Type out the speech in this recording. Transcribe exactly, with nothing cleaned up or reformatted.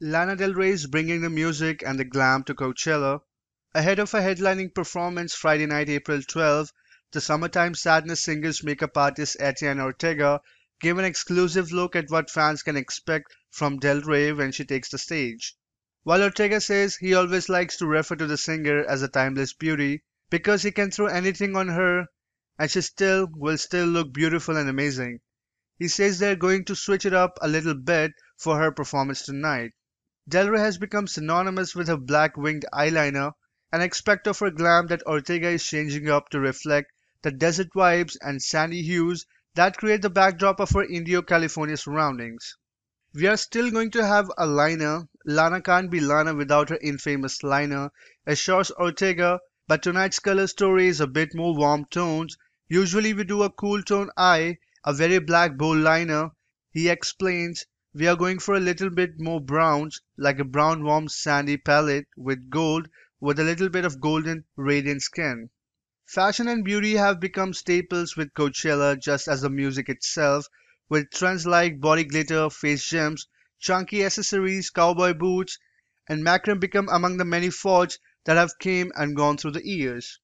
Lana Del Rey is bringing the music and the glam to Coachella. Ahead of a headlining performance Friday night, April twelfth, the Summertime Sadness Singers makeup artist Etienne Ortega gave an exclusive look at what fans can expect from Del Rey when she takes the stage. While Ortega says he always likes to refer to the singer as a timeless beauty because he can throw anything on her and she still will still look beautiful and amazing, he says they're going to switch it up a little bit for her performance tonight. Del Rey has become synonymous with her black-winged eyeliner, an aspect of her glam that Ortega is changing up to reflect the desert vibes and sandy hues that create the backdrop of her Indio, California surroundings. We are still going to have a liner. Lana can't be Lana without her infamous liner, assures Ortega, but tonight's color story is a bit more warm tones. Usually we do a cool tone eye, a very black bold liner, he explains. We are going for a little bit more browns, like a brown warm sandy palette with gold, with a little bit of golden radiant skin. Fashion and beauty have become staples with Coachella, just as the music itself, with trends like body glitter, face gems, chunky accessories, cowboy boots, and macrame become among the many fads that have came and gone through the years.